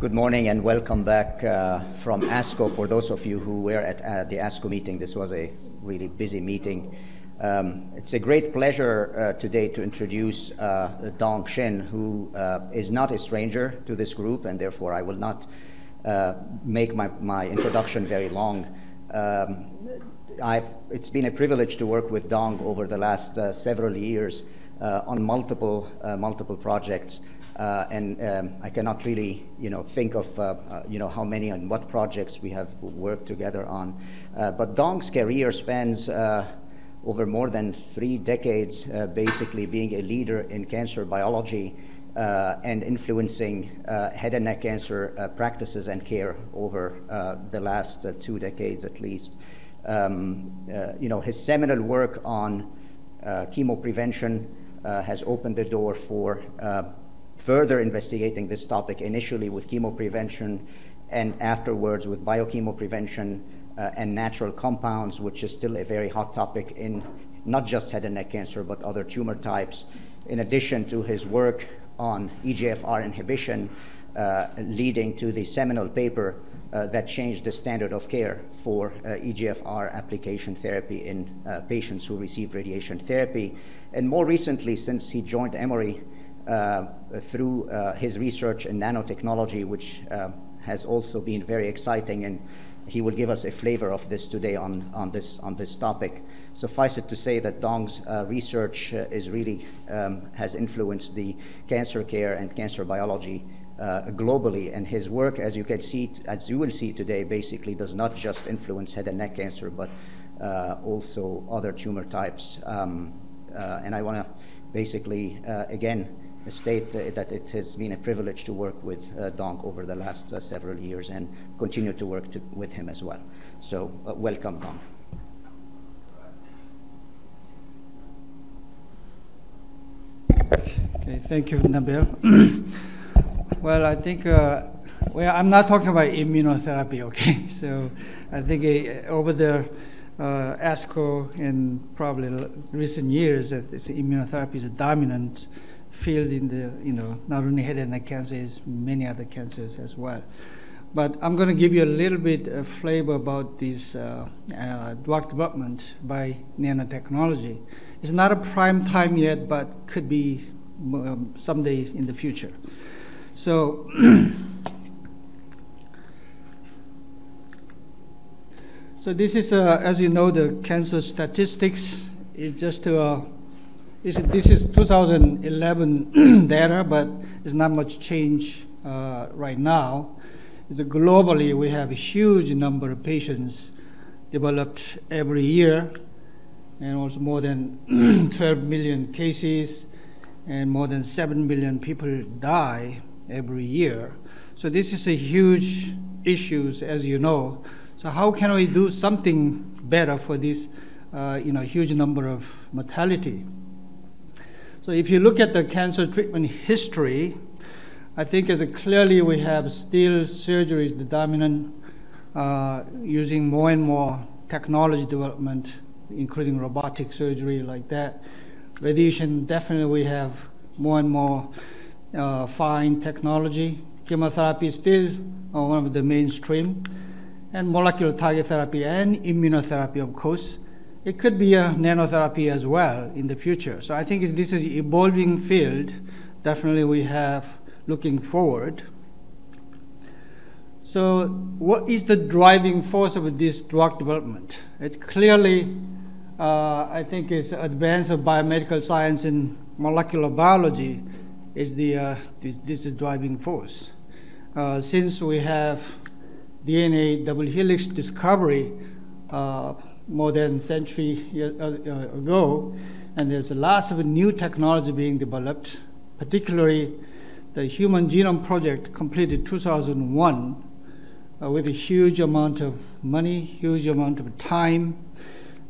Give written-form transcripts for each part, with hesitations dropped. Good morning and welcome back from ASCO. For those of you who were at the ASCO meeting, this was a really busy meeting. It's a great pleasure today to introduce Dong Shin, who is not a stranger to this group, and therefore I will not make my introduction very long. It's been a privilege to work with Dong over the last several years on multiple projects. I cannot really, think of, how many and what projects we have worked together on. But Dong's career spans over more than 3 decades, basically being a leader in cancer biology and influencing head and neck cancer practices and care over the last 2 decades at least. His seminal work on chemo prevention has opened the door for further investigating this topic, initially with chemo prevention and afterwards with biochemo prevention and natural compounds, which is still a very hot topic in not just head and neck cancer, but other tumor types. In addition to his work on EGFR inhibition, leading to the seminal paper that changed the standard of care for EGFR application therapy in patients who receive radiation therapy. And more recently, since he joined Emory, through his research in nanotechnology, which has also been very exciting, and he will give us a flavor of this today on this topic. Suffice it to say that Dong's research is really has influenced the cancer care and cancer biology globally, and his work, as you will see today, basically does not just influence head and neck cancer, but also other tumor types. And I want to basically again state that it has been a privilege to work with Dong over the last several years and continue to work with him as well. So welcome, Dong. Okay, thank you, Nabil. Well, I think, I'm not talking about immunotherapy, okay? So I think over there, ASCO in probably recent years, immunotherapy is a dominant field in the, not only head and neck cancer, it's many other cancers as well. But I'm going to give you a little bit of flavor about this drug development by nanotechnology. It's not a prime time yet, but could be someday in the future. So. So this is, as you know, the cancer statistics. It's just, this is 2011 data, but it's not much change right now. Globally, we have a huge number of patients developed every year, and also more than 12 million cases, and more than 7 million people die every year. So this is a huge issue, as you know. So how can we do something better for this huge number of mortality? So if you look at the cancer treatment history, I think as clearly we have still surgery is the dominant, using more and more technology development, including robotic surgery like that. Radiation, definitely we have more and more fine technology. Chemotherapy is still one of the mainstream. And molecular target therapy and immunotherapy, of course. It could be a nanotherapy as well in the future. So I think this is an evolving field. Definitely we have looking forward. So what is the driving force of this drug development? It clearly, I think, is advance of biomedical science in molecular biology is the this is driving force. Since we have DNA double helix discovery more than a century ago, and there's lots of new technology being developed, particularly the Human Genome Project completed 2001 with a huge amount of money, huge amount of time.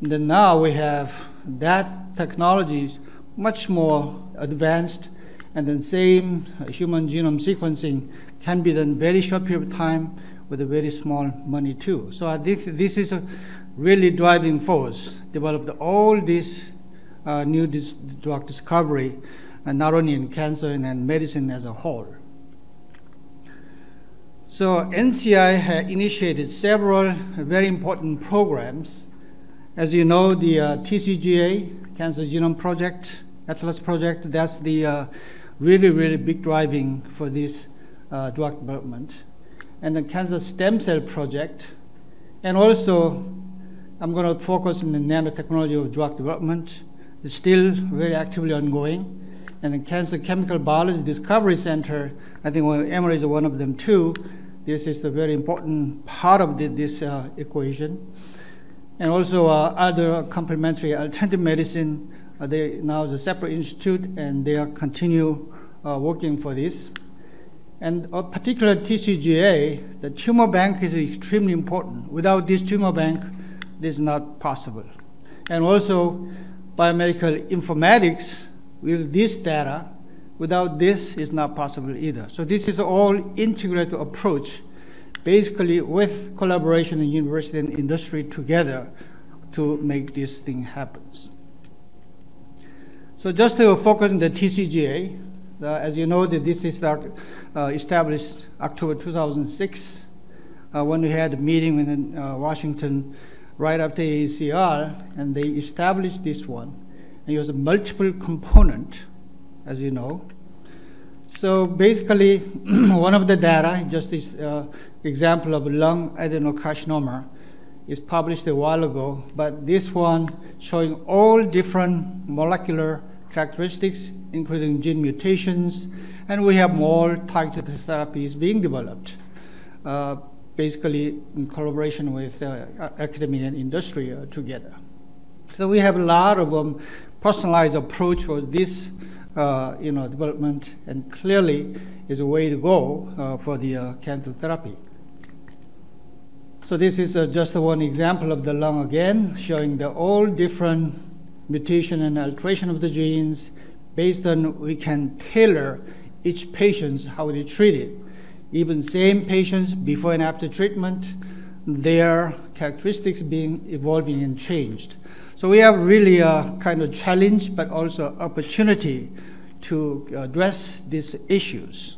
And then now we have that technology much more advanced, and then same human genome sequencing can be done very short period of time with a very small money too. So I think this is a really driving force, developed all this new drug discovery, and not only in cancer and in medicine as a whole. So NCI had initiated several very important programs. As you know, the TCGA, Cancer Genome Project, Atlas Project, that's the really big driving for this drug development. And the Cancer Stem Cell Project. And also, I'm going to focus on the nanotechnology of drug development. It's still very actively ongoing. And the Cancer Chemical Biology Discovery Center, I think Emory is one of them too. This is the very important part of this equation. And also other complementary alternative medicine, they now is a separate institute and they are continue working for this. And a particular TCGA, the tumor bank is extremely important. Without this tumor bank, this is not possible. And also biomedical informatics with this data, without this is not possible either. So this is all integrated approach, basically with collaboration in university and industry together to make this thing happen. So just to focus on the TCGA, as you know that this is established October 2006 when we had a meeting in Washington right after AACR, and they established this one. It was a multiple component, as you know. So basically, one of the data, just this example of lung adenocarcinoma, is published a while ago. But this one showing all different molecular characteristics, including gene mutations. And we have more targeted therapies being developed, basically in collaboration with academia and industry together. So we have a lot of personalized approach for this development, and clearly is a way to go for the cancer therapy. So this is just one example of the lung again, showing the all different mutation and alteration of the genes. Based on, we can tailor each patient how they treat it. Even same patients before and after treatment, their characteristics being evolving and changed. So we have really a kind of challenge, but also opportunity to address these issues.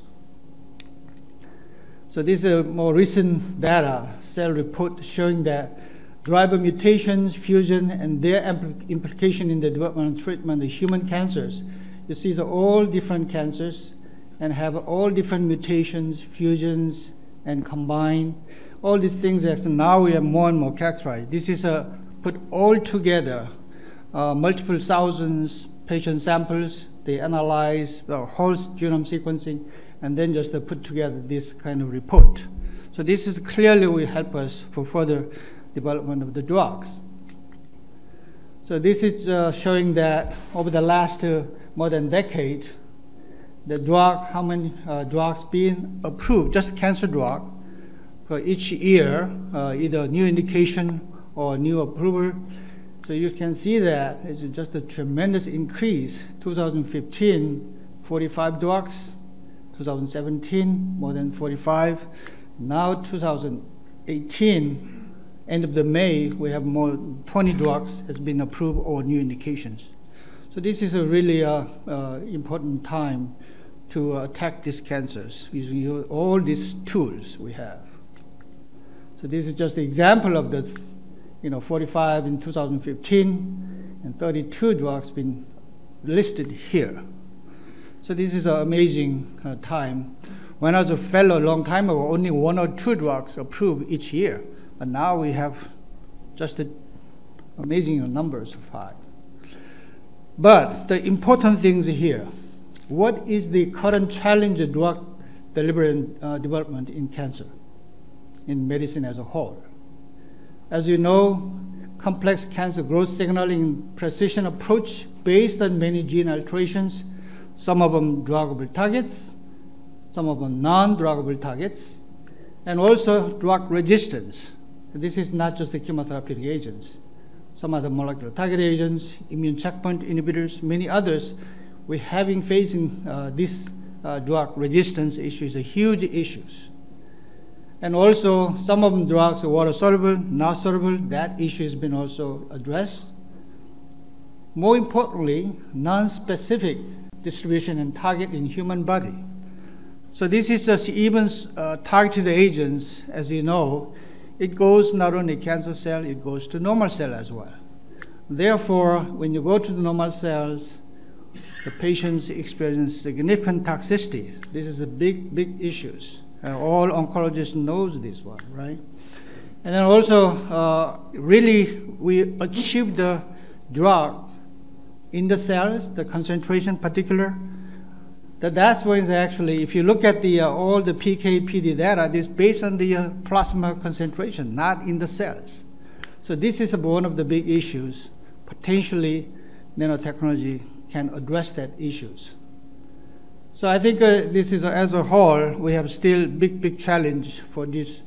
So this is more recent data, cell report showing that driver mutations, fusion, and their implication in the development and treatment of human cancers. You see the all different cancers and have all different mutations, fusions, and combine. All these things that now we have more and more characterized. This is a put all together, multiple thousands patient samples, they analyze the whole genome sequencing, and then just put together this kind of report. So this is clearly will help us for further development of the drugs. So this is showing that over the last more than decade, the drug, how many drugs being approved, just cancer drug, for each year, either new indication or new approval. So you can see that it's just a tremendous increase. 2015, 45 drugs. 2017, more than 45. Now 2018, end of the May, we have more 20 drugs has been approved or new indications. So this is a really important time to attack these cancers using all these tools we have. So this is just an example of the 45 in 2015, and 32 drugs been listed here. So this is an amazing time. When I was a fellow a long time ago, only 1 or 2 drugs approved each year, but now we have just an amazing numbers of 5. But the important things here, what is the current challenge of drug delivery development in cancer, in medicine as a whole? As you know, complex cancer growth signaling precision approach based on many gene alterations, some of them druggable targets, some of them non-druggable targets, and also drug resistance. This is not just the chemotherapeutic agents. Some other molecular target agents, immune checkpoint inhibitors, many others. We're facing this drug resistance issue is a huge issue. And also, some of them drugs are water-soluble, not-soluble. That issue has been also addressed. More importantly, non-specific distribution and target in human body. So this is even targeted agents, as you know. It goes not only cancer cell, it goes to normal cell as well. Therefore, when you go to the normal cells, the patients experience significant toxicity. This is a big, big issue. All oncologists knows this one, right? And then also, really, we achieve the drug in the cells, the concentration particular. That's when actually, if you look at the, all the PK/PD data, it's based on the plasma concentration, not in the cells. So this is one of the big issues. Potentially, nanotechnology can address that issues. So I think this is, as a whole, we have still big, big challenge for this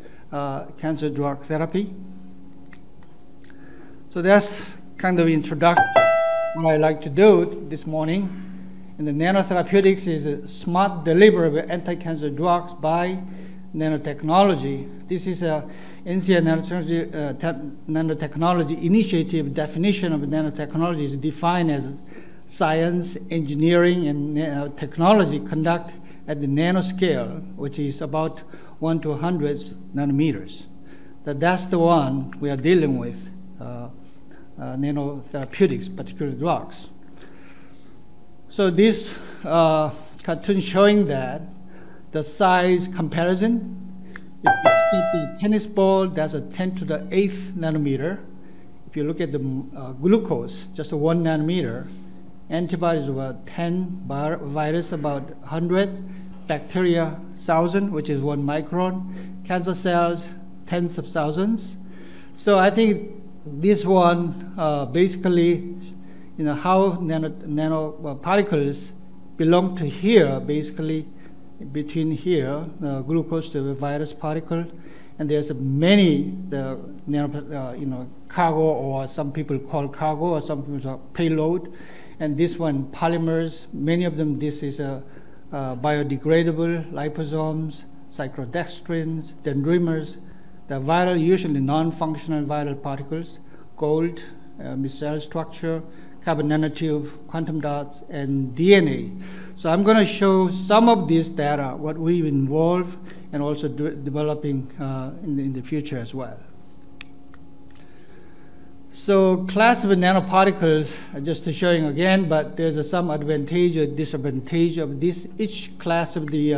cancer drug therapy. So that's kind of introduction what I like to do this morning. And the nanotherapeutics is a smart delivery of anti-cancer drugs by nanotechnology. This is a NCI nanotechnology initiative. Definition of nanotechnology is defined as science, engineering, and technology conduct at the nanoscale, which is about 1 to 100 nanometers. That's the one we are dealing with, nanotherapeutics, particularly drugs. So this cartoon showing that the size comparison, if you take the tennis ball, that's a 10 to the 8th nanometer. If you look at the glucose, just 1 nanometer. Antibodies about 10, virus about 100, bacteria 1,000, which is 1 micron, cancer cells tens of thousands. So I think this one basically, you know, how nanoparticles belong to here, basically between here, glucose to the virus particle, and there's many the cargo, or some people call cargo, or some people call payload, and this one polymers. Many of them. This is biodegradable liposomes, cyclodextrins, dendrimers. The viral, usually non-functional viral particles, gold, micelle structure, carbon nanotube, quantum dots, and DNA. So I'm going to show some of this data, what we've involved, and also developing in the future as well. So class of nanoparticles, just showing again, but there's some advantage or disadvantage of this, each class of the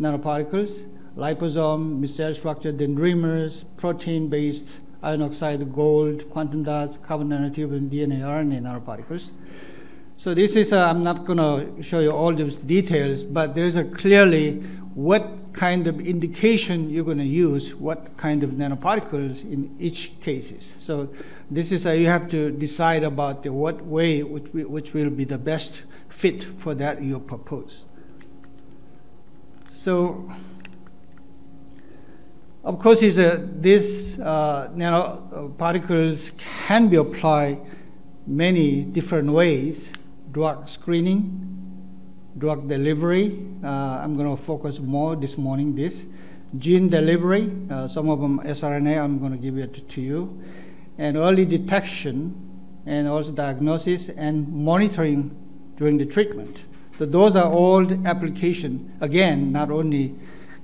nanoparticles, liposome, micelle structure, dendrimers, protein-based, iron oxide, gold, quantum dots, carbon nanotube, and DNA, RNA nanoparticles. So this is, I'm not going to show you all those details, but there's clearly what kind of indication you're going to use, what kind of nanoparticles in each cases. So this is, you have to decide about the what way, which will be the best fit for that you propose. So, of course, these nanoparticles can be applied many different ways. Drug screening, drug delivery. I'm going to focus more this morning this. Gene delivery, some of them siRNA, I'm going to give it to you. And early detection, and also diagnosis and monitoring during the treatment. So those are all the applications, again, not only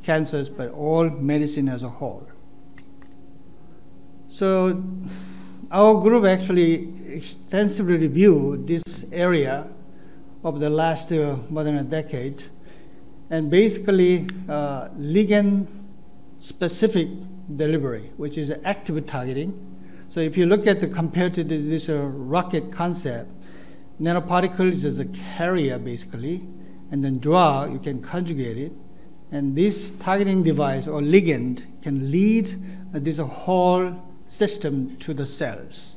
cancers, but all medicine as a whole. So our group actually extensively reviewed this area of the last more than a decade, and basically ligand-specific delivery, which is active targeting. So if you look at the compared to this rocket concept, nanoparticles is a carrier basically, and then drug, you can conjugate it. And this targeting device or ligand can lead this whole system to the cells.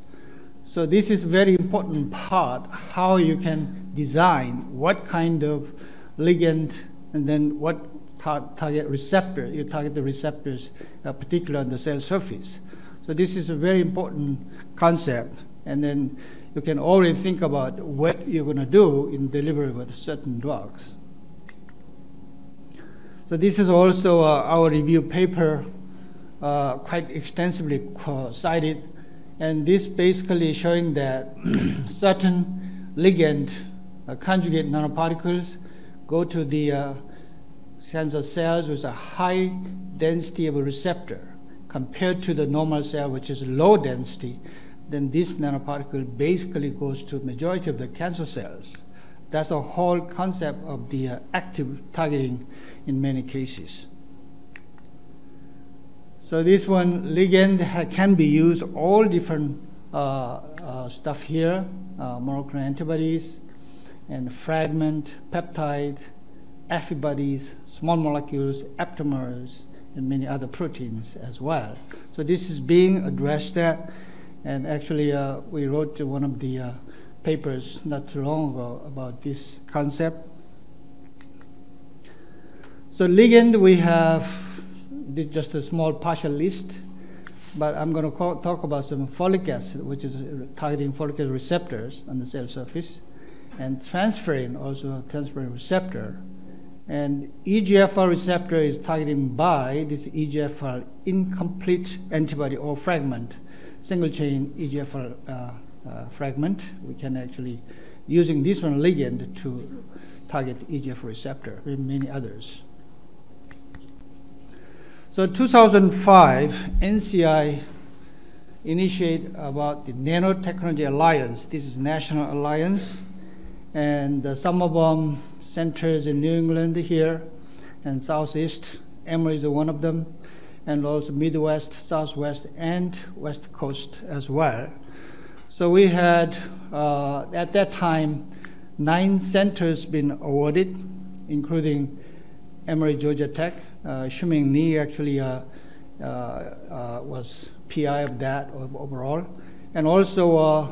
So this is very important part, how you can design what kind of ligand and then what target receptor, you target the receptors particularly on the cell surface. So this is a very important concept. And then you can already think about what you're going to do in delivery with certain drugs. So this is also our review paper, quite extensively cited, and this basically showing that certain ligand conjugate nanoparticles go to the cancer cells with a high density of a receptor compared to the normal cell, which is low density, then this nanoparticle basically goes to majority of the cancer cells. That's the whole concept of the active targeting in many cases. So this one, ligand can be used, all different stuff here, monoclonal antibodies, and fragment, peptide, antibodies, small molecules, aptamers, and many other proteins as well. So this is being addressed there. And actually, we wrote one of the papers not too long ago about this concept. So ligand, we have this just a small partial list, but I'm going to talk about some folic acid, which is targeting folic acid receptors on the cell surface, and transferrin, also a transferrin receptor. And EGFR receptor is targeted by this EGFR incomplete antibody or fragment, single chain EGFR fragment. We can actually, using this one ligand, to target EGFR receptor and many others. So 2005, NCI initiated about the Nanotechnology Alliance. This is national alliance, and some of them centers in New England here, and Southeast, Emory is one of them, and also Midwest, Southwest, and West Coast as well. So we had, at that time, 9 centers been awarded, including Emory, Georgia Tech. Shuming Nie actually was PI of that overall. And also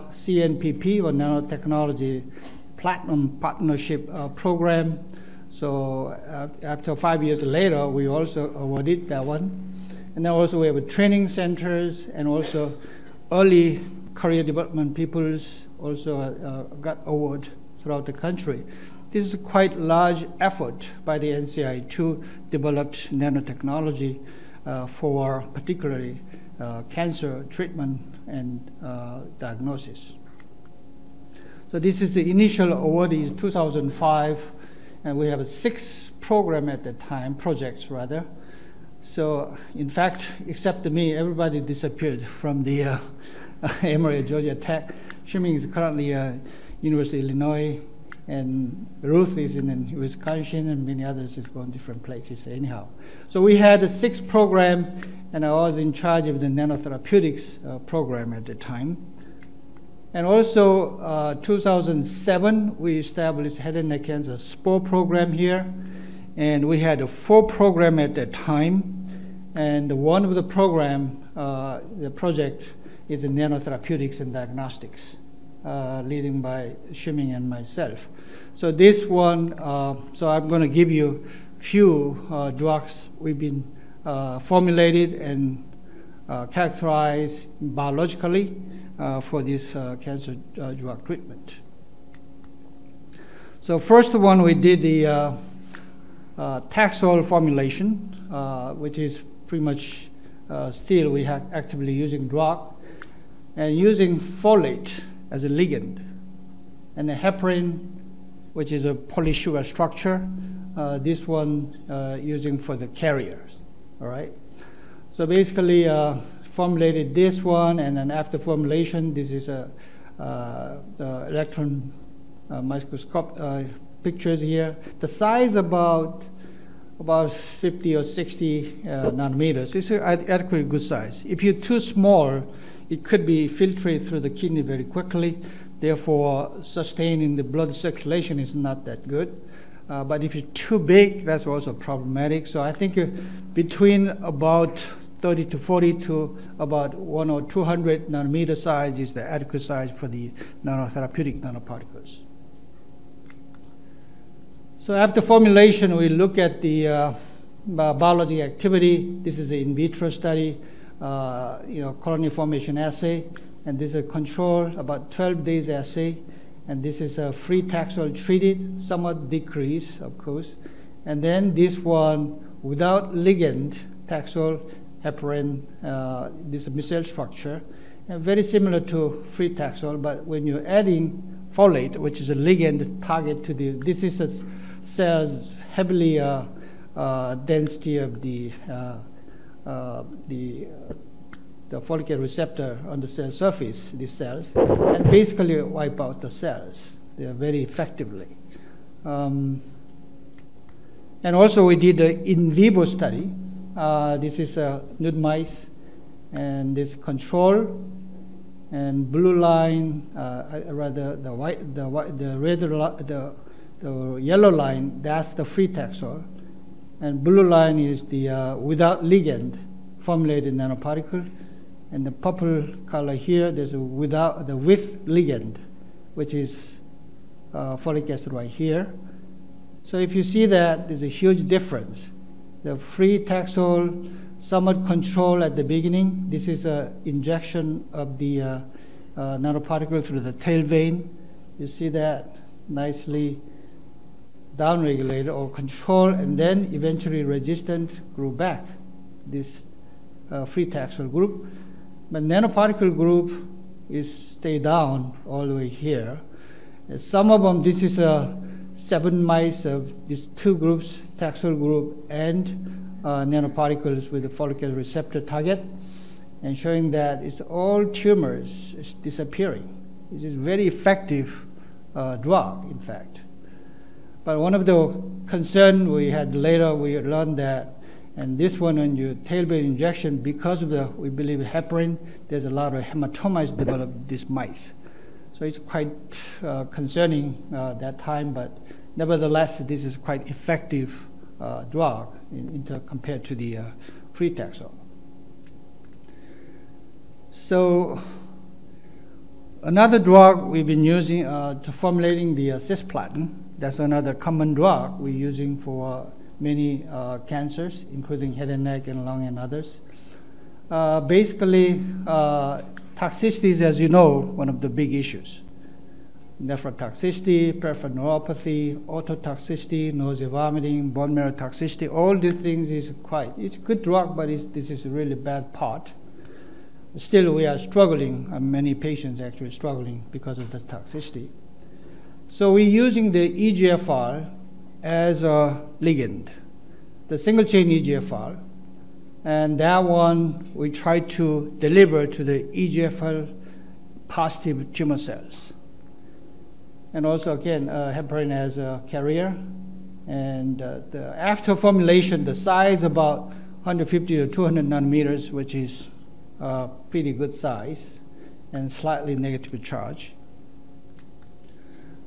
CNPP, or Nanotechnology Platinum Partnership Program. So after 5 years later, we also awarded that one. And then also we have training centers and also early career development peoples also got award throughout the country. This is a quite large effort by the NCI to develop nanotechnology for particularly cancer treatment and diagnosis. So this is the initial award in 2005, and we have 6 program at the time, projects rather. So in fact, except me, everybody disappeared from the Emory, Georgia Tech. Shuming is currently University of Illinois, and Ruth is in Wisconsin, and many others is going different places anyhow. So we had a 6 program, and I was in charge of the nanotherapeutics program at the time. And also 2007, we established head and neck cancer SPORE program here, and we had 4 program at that time, and one of the program, the project, is in nanotherapeutics and diagnostics, leading by Shuming and myself. So this one, so I'm going to give you few drugs we've been formulated and characterized biologically for this cancer drug treatment. So first one, we did the Taxol formulation, which is pretty much still we have actively using drug, and using folate as a ligand, and a heparin, which is a polysugar structure. This one using for the carriers, all right? So basically formulated this one, and then after formulation, this is the electron microscope pictures here. The size about 50 or 60 nanometers. It's an adequately good size. If you're too small, it could be filtered through the kidney very quickly. Therefore, sustaining the blood circulation is not that good. But if it's too big, that's also problematic. So I think between about 30 to 40 to about 100 or 200 nanometer size is the adequate size for the nanotherapeutic nanoparticles. So after formulation, we look at the biology activity. This is an in vitro study. Colony formation assay, and this is a control, about 12 days assay, and this is a free Taxol treated, somewhat decreased, of course. And then this one, without ligand, Taxol, heparin, this is a micelle structure, and very similar to free Taxol, but when you're adding folate, which is a ligand target to the, this is a cells heavily density of the folic acid receptor on the cell surface, these cells, and basically wipe out the cells very effectively. And also we did an in vivo study. This is nude mice, and this control, and blue line, rather the yellow line, that's the free taxol, and blue line is the without ligand formulated nanoparticle, and the purple color here, there's a without the with ligand, which is folic acid right here. So if you see that, there's a huge difference. The free taxol, somewhat controlled at the beginning. This is an injection of the nanoparticle through the tail vein. You see that nicely downregulated or controlled, and then eventually resistant grew back, this free taxol group. But nanoparticle group is stay down all the way here. And some of them, this is a 7 mice of these two groups, taxol group and nanoparticles with the folic acid receptor target, and showing that it's all tumors is disappearing. This is very effective drug, in fact. But one of the concerns we had later, we learned that, and this one on your tail vein injection, because of the, we believe, heparin, there's a lot of hematomas developed these mice. So it's quite concerning that time, but nevertheless, this is quite effective drug compared to the free taxol. So another drug we've been using to formulating the cisplatin. That's another common drug we're using for many cancers, including head and neck and lung and others. Basically, toxicity is, as you know, one of the big issues. Nephrotoxicity, peripheral neuropathy, ototoxicity, nausea, vomiting, bone marrow toxicity, all these things is quite, it's a good drug, but it's, this is a really bad part. Still, we are struggling, many patients actually struggling because of the toxicity. So we're using the EGFR as a ligand, the single chain EGFR, and that one we try to deliver to the EGFR positive tumor cells. And also, again, heparin as a carrier. And after formulation, the size about 150 to 200 nanometers, which is pretty good size and slightly negative charge.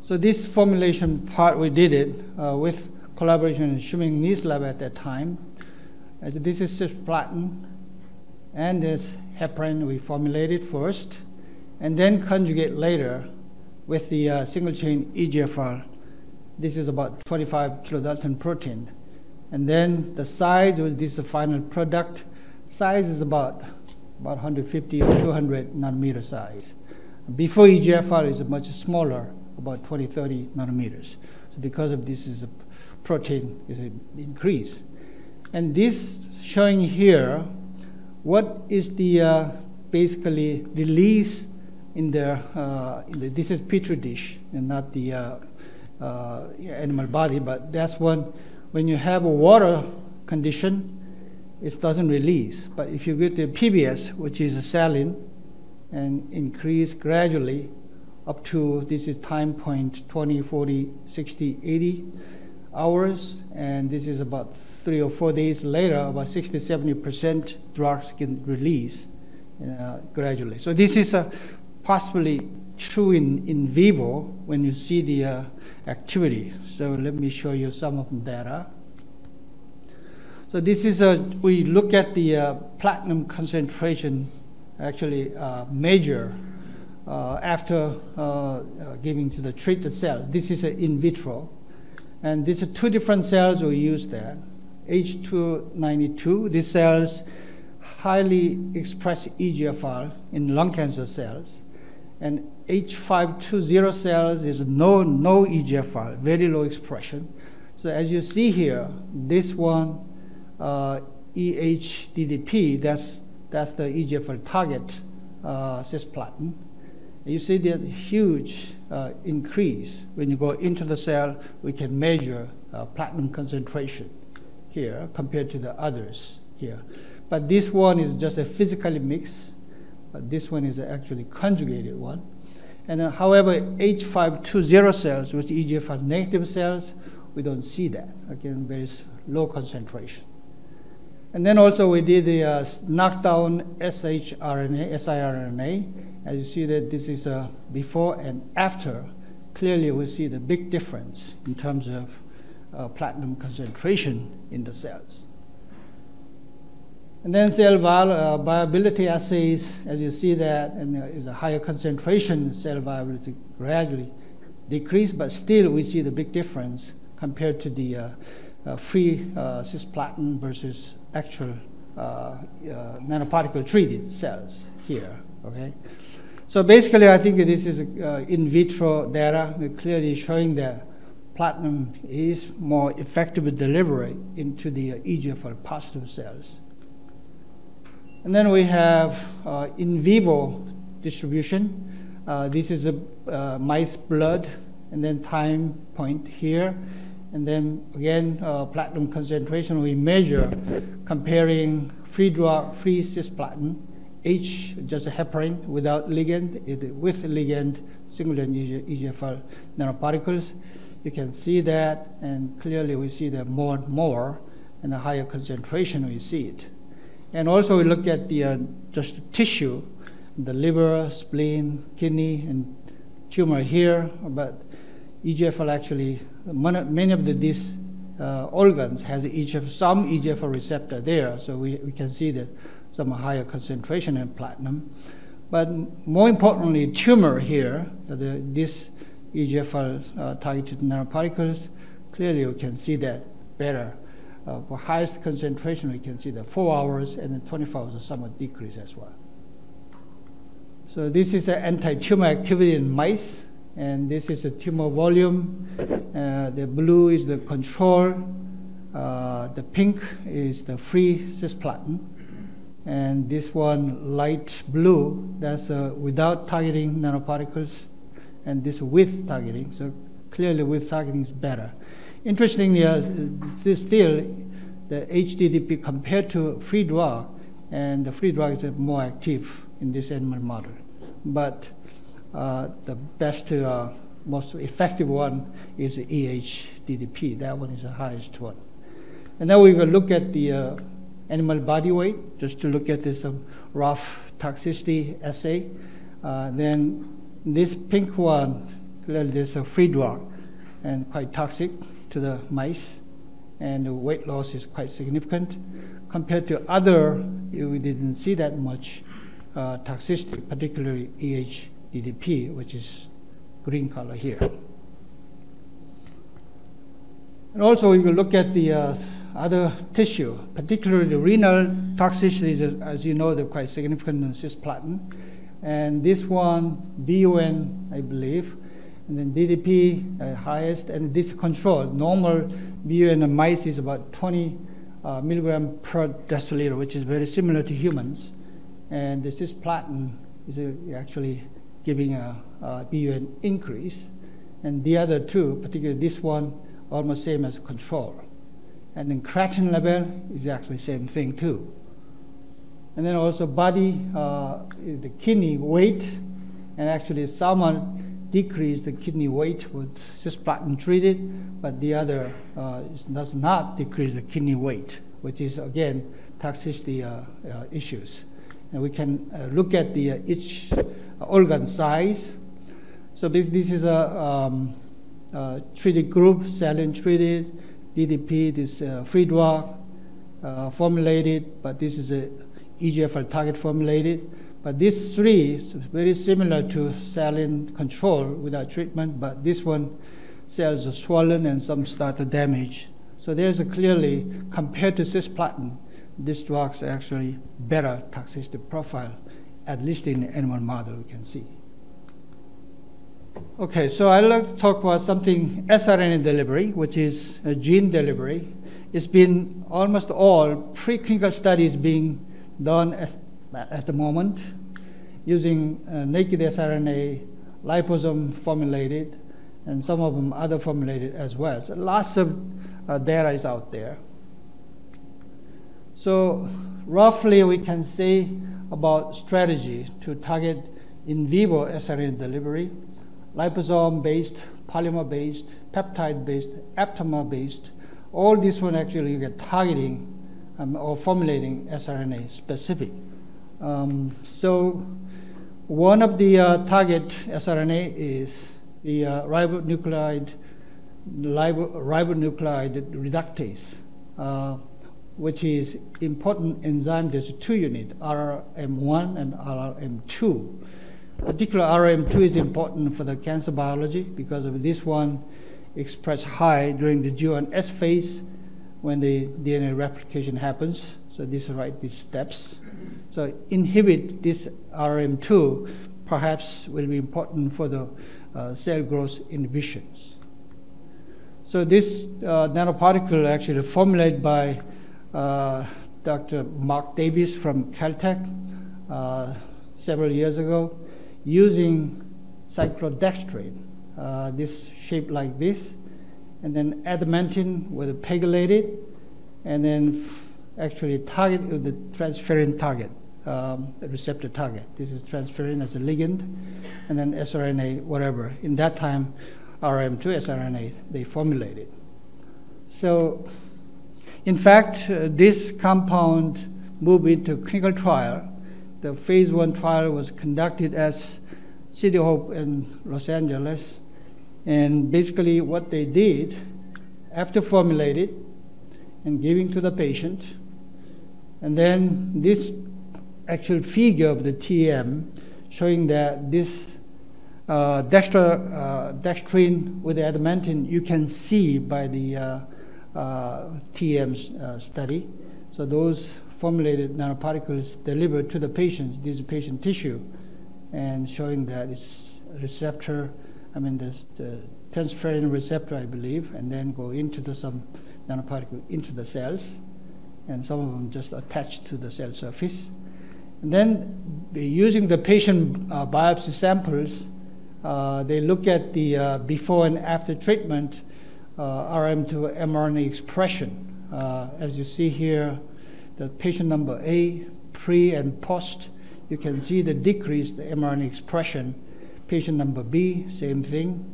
So this formulation part, we did it with collaboration in Shuming Nie's lab at that time. As this is cisplatin, and this heparin we formulated first, and then conjugate later with the single chain EGFR. This is about 25 kilodalton protein. And then the size, this is the final product. Size is about 150 or 200 nanometer size. Before EGFR is much smaller, about 20, 30 nanometers. So because of this is a protein is an increase. And this showing here, what is the basically release in the, this is petri dish and not the animal body, but that's one, when you have a water condition, it doesn't release. But if you get the PBS, which is a saline, and increase gradually, up to, this is time point 20, 40, 60, 80 hours, and this is about 3 or 4 days later, about 60, 70% drugs can release gradually. So this is possibly true in vivo when you see the activity. So let me show you some of the data. So this is, we look at the platinum concentration, actually measure after giving to the treated cells. This is in vitro. And these are 2 different cells we use there. H292, these cells highly express EGFR in lung cancer cells. And H520 cells is no EGFR, very low expression. So as you see here, this one, EHDDP, that's the EGFR target cisplatin. You see the huge increase. When you go into the cell, we can measure platinum concentration here compared to the others here. But this one is just a physically mixed, but this one is actually conjugated one. And however, H520 cells with EGFR negative cells, we don't see that. Again, very low concentration. And then also we did the knockdown siRNA. And you see that this is before and after. Clearly, we see the big difference in terms of platinum concentration in the cells. And then cell viability assays, as you see that, and is a higher concentration, cell viability gradually decrease, but still we see the big difference compared to the free cisplatin versus actual nanoparticle treated cells here, okay? So basically, I think this is in vitro data clearly showing that platinum is more effectively delivered into the EGFR positive cells. And then we have in vivo distribution. This is a mice blood, and then time point here. And then again, platinum concentration we measure comparing free drug, free cisplatin, H, just a heparin without ligand, with ligand, single-end EGFR nanoparticles. You can see that, and clearly we see that more and more, and a higher concentration we see it. And also we look at the just the tissue, the liver, spleen, kidney, and tumor here. But EGFR actually, many of these organs has EGFR, some EGFR receptor there. So we can see that some higher concentration in platinum. But more importantly, tumor here, this EGFR targeted nanoparticles, clearly we can see that better. For highest concentration, we can see the 4 hours and then 24 hours of somewhat decrease as well. So this is an anti-tumor activity in mice, and this is a tumor volume. The blue is the control. The pink is the free cisplatin. And this one, light blue, that's without targeting nanoparticles, and this with targeting. So clearly with targeting is better. Interestingly, still, the HDDP compared to free drug, and the free drug is more active in this animal model. But the best, most effective one is EHDDP. That one is the highest one. And now we will look at the animal body weight, just to look at this rough toxicity assay. Then this pink one, there's a free drug, and quite toxic to the mice, and the weight loss is quite significant. Compared to other, we didn't see that much toxicity, particularly EHDDP, which is green color here. And also, you can look at the other tissue, particularly the renal toxicity is, as you know, they're quite significant in cisplatin. And this one, BUN, I believe, and then DDP highest, and this control, normal BUN in mice is about 20 milligram per deciliter, which is very similar to humans. And the cisplatin is actually giving a BUN increase. And the other two, particularly this one, almost same as control. And then creatinine level is actually same thing too. And then also body, the kidney weight, and actually someone decrease the kidney weight with cisplatin treated, but the other does not decrease the kidney weight, which is again toxicity issues. And we can look at the each organ size. So this is a treated group, saline treated, DDP, this free drug formulated, but this is a EGFR target formulated. But these three is very similar to saline control without treatment, but this one, cells are swollen and some start to damage. So there's a clearly, compared to cisplatin, this drug's actually better toxicity profile, at least in the animal model we can see. Okay, so I'd like to talk about something, siRNA delivery, which is a gene delivery. It's been almost all preclinical studies being done at the moment, using naked siRNA, liposome formulated, and some of them other formulated as well. So lots of data is out there. So roughly we can say about strategy to target in vivo siRNA delivery, liposome-based, polymer-based, peptide-based, aptamer-based, all this one actually you get targeting or formulating siRNA specific. So one of the target siRNA is the ribonucleotide reductase, which is important enzyme. There's two units, RRM1 and RRM2. Particularly RRM2 is important for the cancer biology because of this one expressed high during the G1S phase when the DNA replication happens. So this right, these steps. So inhibit this RRM2 perhaps will be important for the cell growth inhibitions. So this nanoparticle actually formulated by Dr. Mark Davis from Caltech several years ago using cyclodextrin, this shape like this, and then adamantin with a pegylated, and then actually target with the transferrin target, the receptor target. This is transferrin as a ligand, and then siRNA, whatever. In that time, RM2 siRNA, they formulated. So in fact, this compound moved into clinical trial. The phase one trial was conducted at City Hope in Los Angeles. And basically what they did, after formulated and giving to the patient, and then this actual figure of the TEM showing that this dextrin with adamantin, you can see by the TEM study. So those formulated nanoparticles delivered to the patients, this is patient tissue, and showing that it's receptor, I mean the transferrin receptor, I believe, and then go into the, some nanoparticle into the cells, and some of them just attached to the cell surface. And then using the patient biopsy samples, they look at the before and after treatment RM2 mRNA expression. As you see here, the patient number A, pre and post, you can see the decrease, the mRNA expression. Patient number B, same thing.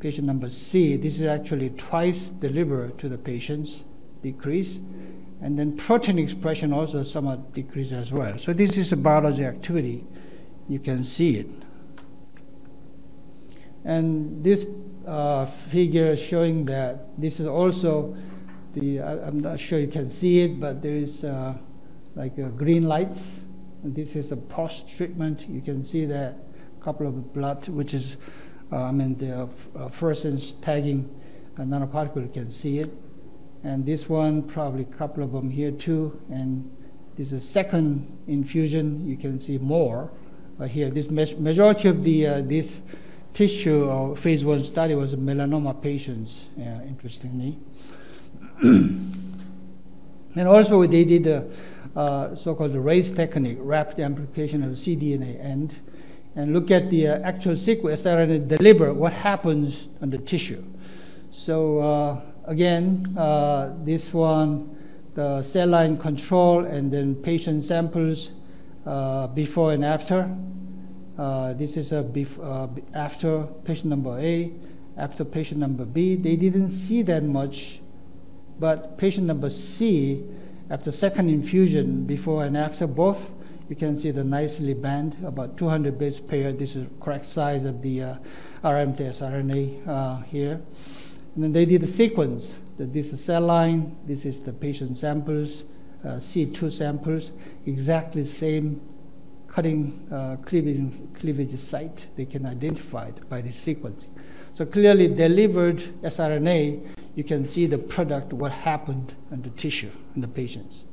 Patient number C, this is actually twice delivered to the patients, decrease. And then protein expression also somewhat decreased as well. So this is a biology activity. You can see it. And this figure showing that this is also the, I'm not sure you can see it, but there is like green lights. And this is a post-treatment. You can see that a couple of blood, which is, I mean, the fluorescence tagging nanoparticle, you can see it. And this one, probably a couple of them here too. And this is second infusion. You can see more here. This majority of the this tissue or phase one study was melanoma patients, interestingly. And also they did the so-called race technique, rapid amplification of cDNA end, and look at the actual sequence siRNA deliver, what happens on the tissue. So again, this one, the cell line control, and then patient samples before and after. This is a after patient number A, after patient number B. They didn't see that much, but patient number C, after second infusion, before and after both, you can see the nicely band, about 200 base pair. This is correct size of the RM2 siRNA here. And then they did the sequence. This is cell line. This is the patient samples, C2 samples, exactly same cutting cleavage site. They can identify it by this sequencing. So clearly delivered siRNA, you can see the product, what happened on the tissue in the patients.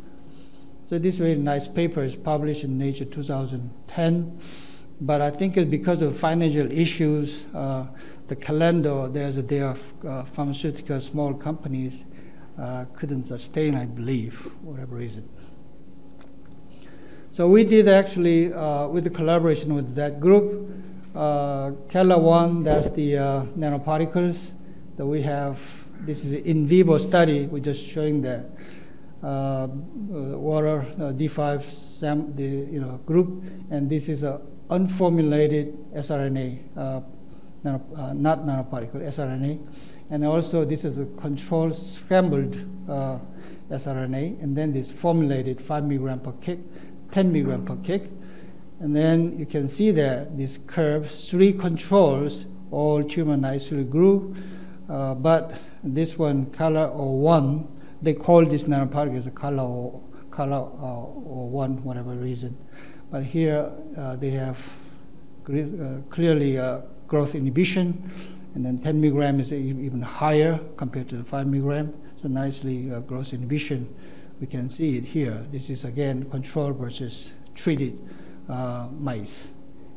So this very nice paper is published in Nature 2010. But I think it's because of financial issues, the calendar, there's a day of pharmaceutical small companies couldn't sustain, I believe, whatever reason. So we did actually, with the collaboration with that group, CALAA-01, that's the nanoparticles that we have. This is an in vivo study. We're just showing that water D5 group, and this is a unformulated sRNA, not nanoparticle, sRNA. And also this is a controlled scrambled sRNA, and then this formulated 5 mg/kg, 10 mg/kg. And then you can see that this curve, 3 controls, all tumor nicely grew. But this one, CALAA-01, they call this nanoparticle CALAA-01, whatever reason. But here they have clearly growth inhibition. And then 10 mg is even higher compared to the 5 mg. So nicely growth inhibition. We can see it here. This is, again, control versus treated mice.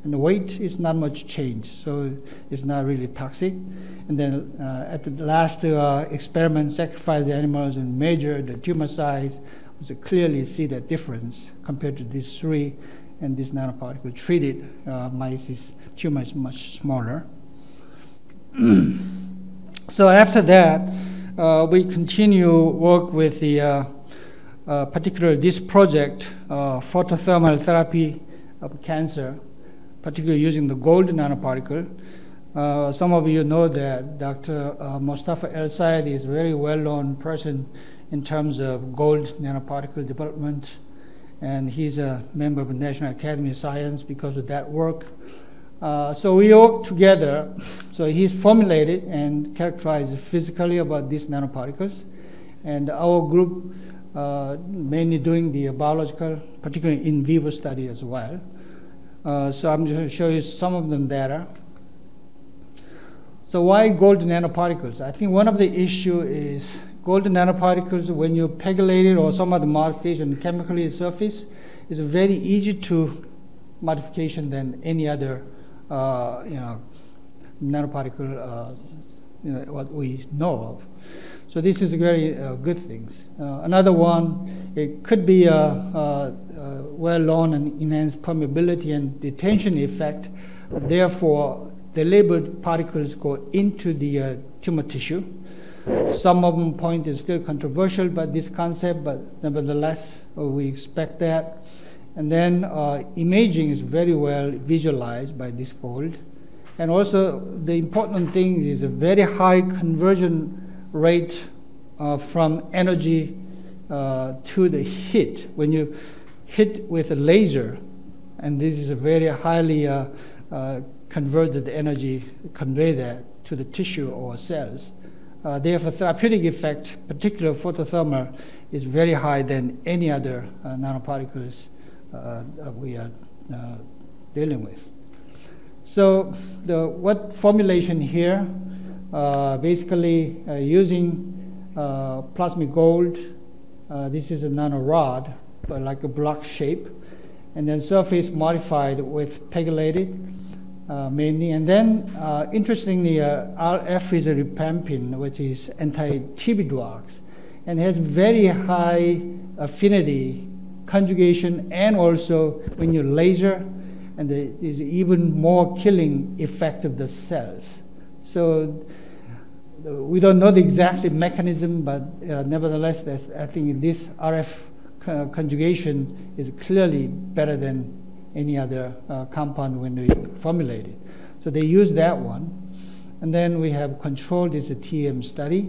And the weight is not much change, so it's not really toxic. And then at the last experiment, sacrifice the animals and measure the tumor size. We could clearly see the difference compared to these 3, and this nanoparticle treated mice's tumor is much smaller. So after that, we continue work with the particularly this project, photothermal therapy of cancer, particularly using the gold nanoparticle. Some of you know that Dr. Mustafa El-Sayed is a very well-known person in terms of gold nanoparticle development, and he's a member of the National Academy of Science because of that work. So we worked together. So he's formulated and characterized physically about these nanoparticles, and our group mainly doing the biological, particularly in vivo study as well. So I'm just going to show you some of the data. So why gold nanoparticles? I think one of the issue is gold nanoparticles, when you pegylate it or some other modification chemically the surface, is very easy to modification than any other nanoparticle what we know of. So this is very good things. Another one, it could be well-known and enhanced permeability and detention effect. Therefore, delivered particles go into the tumor tissue. Some of them point is still controversial, but this concept, but nevertheless, we expect that. And then imaging is very well visualized by this gold. And also, the important thing is a very high conversion rate from energy to the heat. When you hit with a laser, and this is a very highly converted energy, convey that to the tissue or cells. Therefore, therapeutic effect, particularly photothermal, is very high than any other nanoparticles that we are dealing with. So what formulation here? Basically using plasmic gold. This is a nanorod, but like a block shape. And then surface modified with pegylated mainly. And then interestingly, RF is a rifampin, which is anti-TB drugs, and has very high affinity, conjugation, and also when you laser, and there is even more killing effect of the cells. So we don't know the exact mechanism, but nevertheless, I think this RF conjugation is clearly better than any other compound when we formulate it. So they use that one. And then we have controlled, this is a TEM study,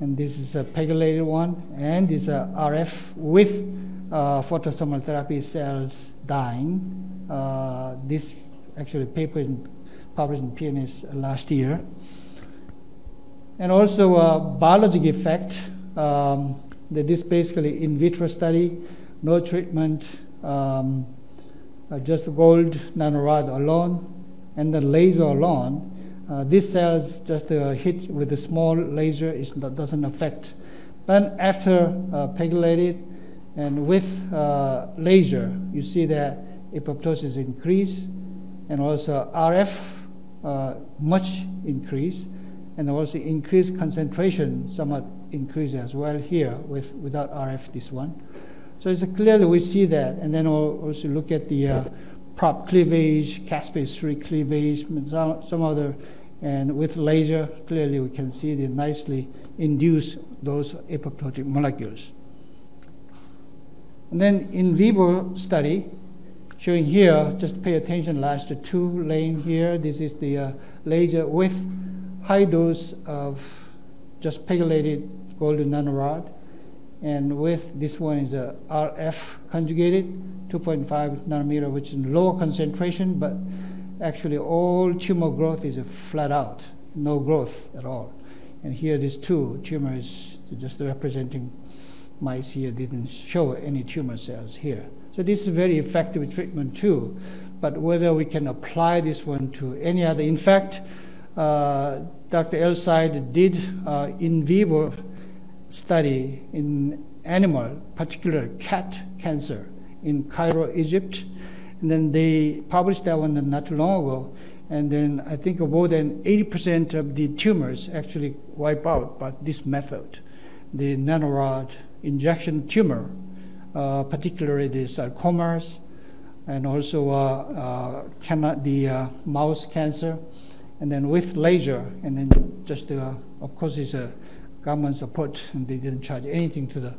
and this is a pegylated one, and this is a RF with photothermal therapy cells dying. This actually paper in published in PNS last year. And also biologic effect, this basically in vitro study, no treatment, just gold nanorod alone, and the laser alone. These cells just hit with a small laser, it doesn't affect. But after pegylated and with laser, you see that apoptosis increase, and also RF much increase, and also increased concentration somewhat increase as well here without RF, this one. So it's clearly we see that, and then we'll also look at the prop cleavage, caspase-3 cleavage, some other, and with laser, clearly we can see they nicely induce those apoptotic molecules. And then in vivo study, showing here, just pay attention last two lane here. This is the laser with high dose of just pegylated gold nanorod. And with this one is a RF conjugated, 2.5 nanometer, which is lower concentration, but actually all tumor growth is flat out, no growth at all. And here these two tumors just representing mice here didn't show any tumor cells here. So this is very effective treatment too, but whether we can apply this one to any other, in fact, Dr. El-Sayed did in vivo study in animal, particular cat cancer in Cairo, Egypt. And then they published that one not too long ago. And then I think more than 80% of the tumors actually wipe out by this method, the nanorod injection tumor, particularly the sarcomas, and also the mouse cancer. And then with laser, and then just, of course, it's a government support, and they didn't charge anything to the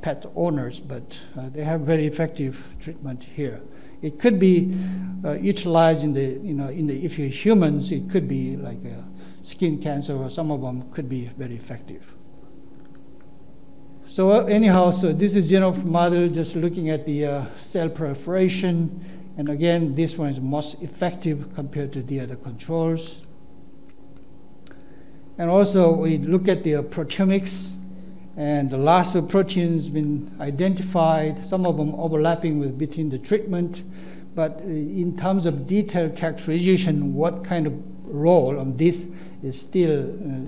pet owners, but they have very effective treatment here. It could be utilized in the, if you're humans, it could be like a skin cancer, or some of them could be very effective. So anyhow, so this is general model, just looking at the cell proliferation. And again, this one is most effective compared to the other controls. And also we look at the proteomics, and the lots of proteins been identified, some of them overlapping with between the treatment, but in terms of detailed characterization, what kind of role on this is still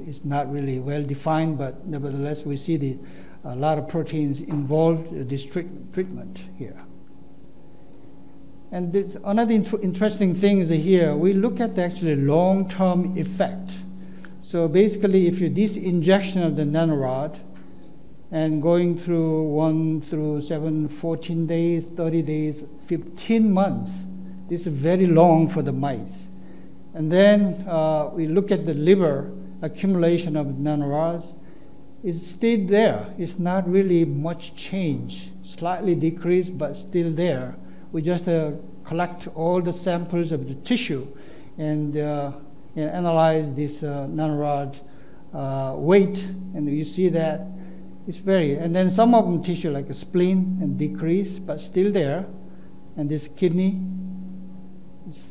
is not really well defined, but nevertheless we see the, a lot of proteins involved in this treatment here. And this, another interesting thing is here, we look at the actually long-term effect. So basically if you this injection of the nanorod, and going through 1 through 7, 14 days, 30 days, 15 months. This is very long for the mice. And then we look at the liver accumulation of nanorods. It stayed there. It's not really much change, slightly decreased, but still there. We just collect all the samples of the tissue and analyze this nanorod weight, and you see that it's very, and then some of them tissue like a spleen and decrease, but still there. And this kidney is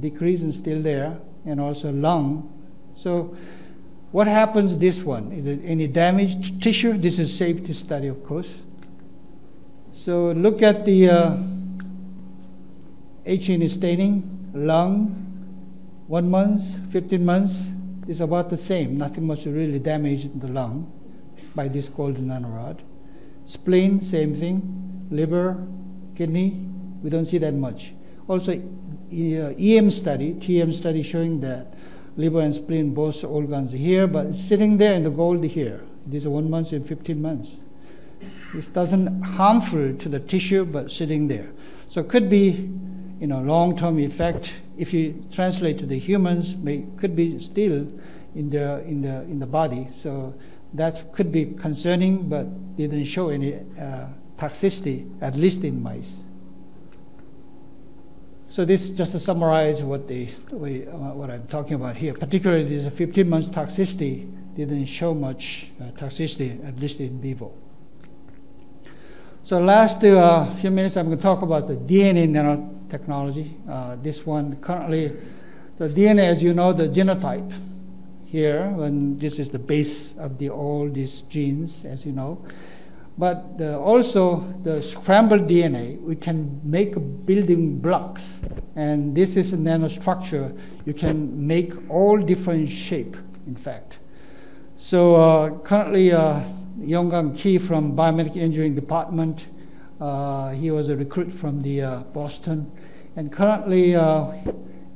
decrease and still there, and also lung. So what happens this one? Is it any damaged tissue? This is safety study, of course. So look at the H&E staining, lung, 1 month, 15 months. It's about the same. Nothing much really damaged the lung by this gold nanorod. Spleen, same thing. Liver, kidney, we don't see that much. Also, EM study, TM study showing that liver and spleen, both organs here, but sitting there in the gold here. This is 1 month and 15 months. This doesn't harmful to the tissue, but sitting there. So it could be, long-term effect. If you translate to the humans, could be still in the body. So that could be concerning, but didn't show any toxicity, at least in mice. So this just to summarize what I'm talking about here. Particularly, this 15 months toxicity didn't show much toxicity, at least in vivo. So last few minutes, I'm going to talk about the DNA nanotechnology. This one currently, the DNA, as you know, the genotype. Here, and this is the base of all these genes, as you know. But also the scrambled DNA, we can make building blocks. And this is a nanostructure. You can make all different shape, in fact. So currently, Yonggang Ki from Biomedical Engineering Department, he was a recruit from the Boston. And currently,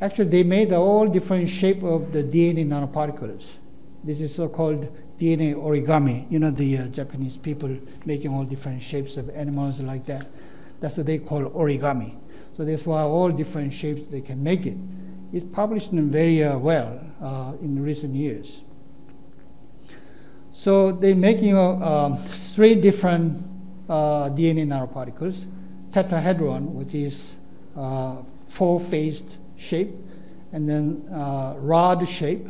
actually, they made all different shape of the DNA nanoparticles. This is so-called DNA origami. You know, the Japanese people making all different shapes of animals like that. That's what they call origami. So that's why all different shapes they can make it. It's published very well in recent years. So they're making 3 different DNA nanoparticles, tetrahedron, which is four-faced shape, and then rod shape,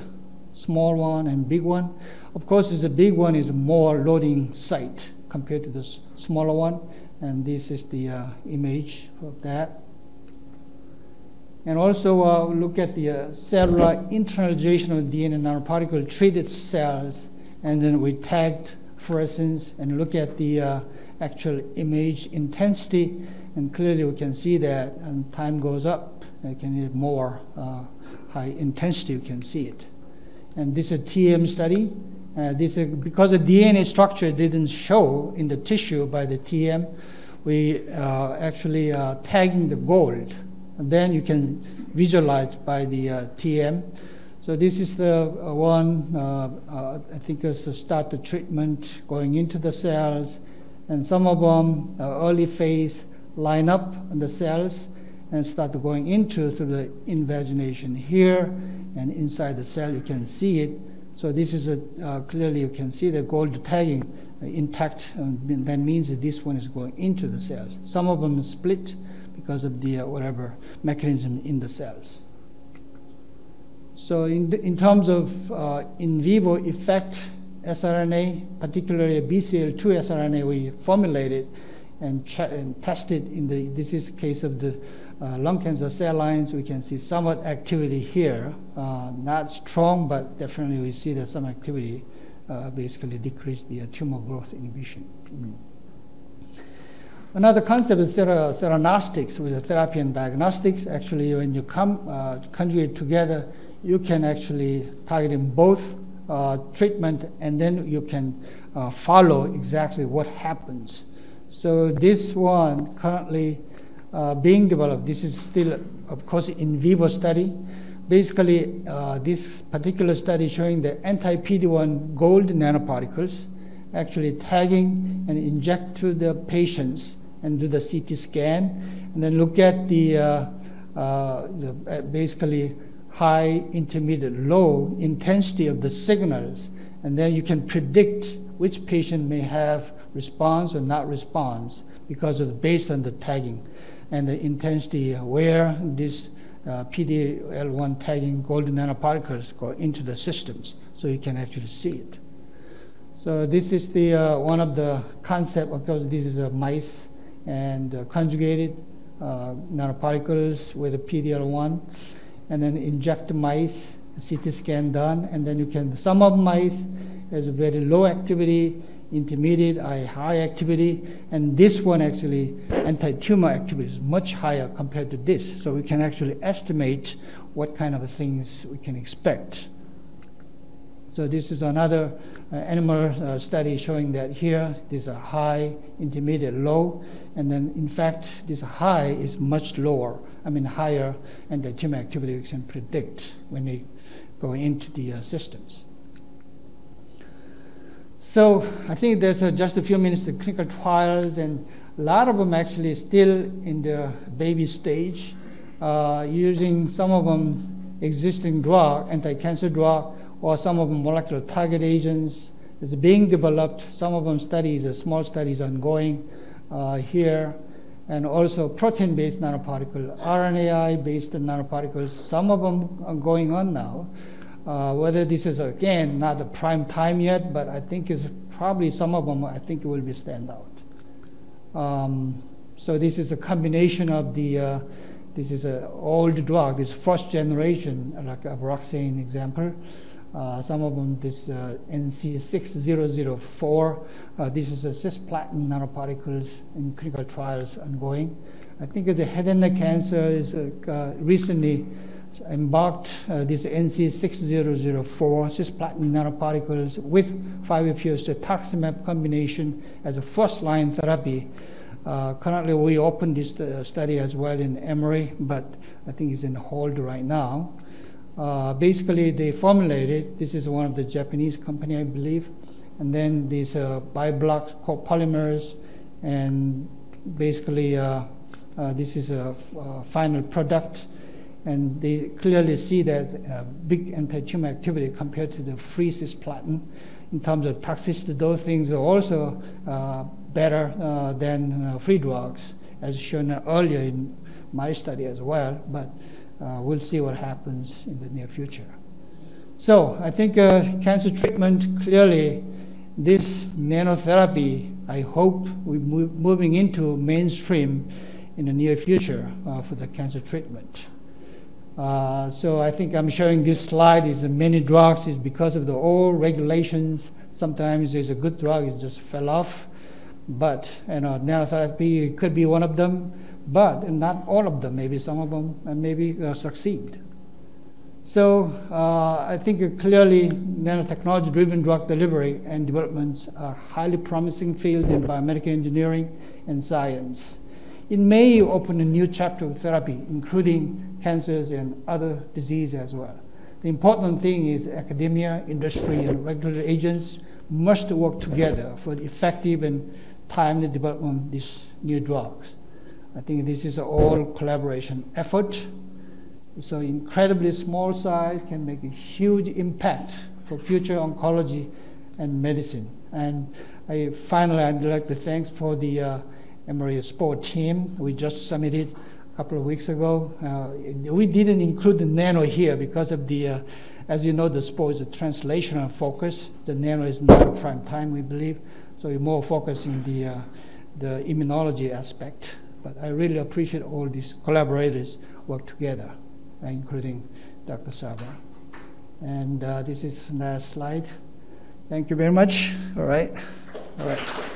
small one and big one. Of course, the big one is more loading site compared to the smaller one, and this is the image of that. And also look at the cellular internalization of DNA nanoparticle treated cells, and then we tagged fluorescence and look at the actual image intensity, and clearly we can see that, and time goes up, you can get more high intensity, you can see it. And this is a TEM study. This is because the DNA structure didn't show in the tissue by the TEM, we actually tagging the gold. And then you can visualize by the TM. So this is the one, I think is to start the treatment, going into the cells. And some of them, early phase, line up on the cells and start going into through the invagination here. And inside the cell, you can see it. So this is, clearly you can see the gold tagging intact. And that means that this one is going into the cells. Some of them split because of the whatever mechanism in the cells. So in terms of in vivo effect, siRNA, particularly BCL2 siRNA, we formulated and tested in the, this is case of the lung cancer cell lines. We can see somewhat activity here, not strong, but definitely we see that some activity basically decreased the tumor growth inhibition. Mm-hmm. Another concept is theranostics with the therapy and diagnostics. Actually, when you come conjugate together, you can actually target in both treatment, and then you can follow exactly what happens. So this one currently being developed. This is still, of course, in vivo study. Basically, this particular study showing the anti-PD-1 gold nanoparticles actually tagging and inject to the patients, and do the CT scan, and then look at the basically high, intermediate, low intensity of the signals, and then you can predict which patient may have response or not response because of based on the tagging and the intensity where this PDL1 tagging gold nanoparticles go into the systems, so you can actually see it. So this is the one of the concept. Of course, this is a mice and conjugated nanoparticles with a PDL1, and then inject mice, CT scan done, and then you can sum up mice as very low activity, intermediate, high activity, and this one actually anti-tumor activity is much higher compared to this. So we can actually estimate what kind of things we can expect. So this is another animal study showing that here, this is a high, intermediate, low, and then in fact, this high is much lower, I mean higher, and the tumor activity we can predict when we go into the systems. So I think there's just a few minutes of clinical trials, and a lot of them actually still in the baby stage, using some of them existing drug, anti-cancer drug, or some of them molecular target agents is being developed. Some of them studies, a small studies ongoing here, and also protein-based nanoparticle, RNAi-based nanoparticles. Some of them are going on now. Whether this is again not the prime time yet, but I think is probably some of them. I think it will be standout. So this is a combination of the. This is an old drug. This first generation, like a Roxane example. Some of them, this NC6004, this is a cisplatin nanoparticles in clinical trials ongoing. I think the head and neck cancer is recently embarked this NC6004 cisplatin nanoparticles with 5-FU-cetuximab combination as a first-line therapy. Currently, we opened this study as well in Emory, but I think it's in hold right now. Basically, they formulated, this is one of the Japanese company, I believe, and then these bi-block copolymers, and basically this is a final product, and they clearly see that big anti-tumor activity compared to the free cisplatin in terms of toxicity, those things are also better than free drugs, as shown earlier in my study as well, but we'll see what happens in the near future. So I think cancer treatment, clearly, this nanotherapy, I hope we're moving into mainstream in the near future for the cancer treatment. So I think I'm showing this slide is many drugs is because of the old regulations. Sometimes there's a good drug, it just fell off. But you know, nanotherapy could be one of them, but not all of them, maybe some of them, and maybe succeed. So I think clearly nanotechnology-driven drug delivery and developments are highly promising field in biomedical engineering and science. It may open a new chapter of therapy, including cancers and other diseases as well. The important thing is academia, industry, and regulatory agents must work together for the effective and timely development of these new drugs. I think this is an all collaboration effort. So incredibly small size can make a huge impact for future oncology and medicine. And finally, I'd like to thank for the Emory SPORE team. We just submitted a couple of weeks ago. We didn't include the nano here because of the as you know, the SPORE is a translational focus. The nano is not a prime time, we believe. So we're more focusing the immunology aspect. But I really appreciate all these collaborators work together, including Dr. Sabra. And this is the last slide. Thank you very much. All right. All right.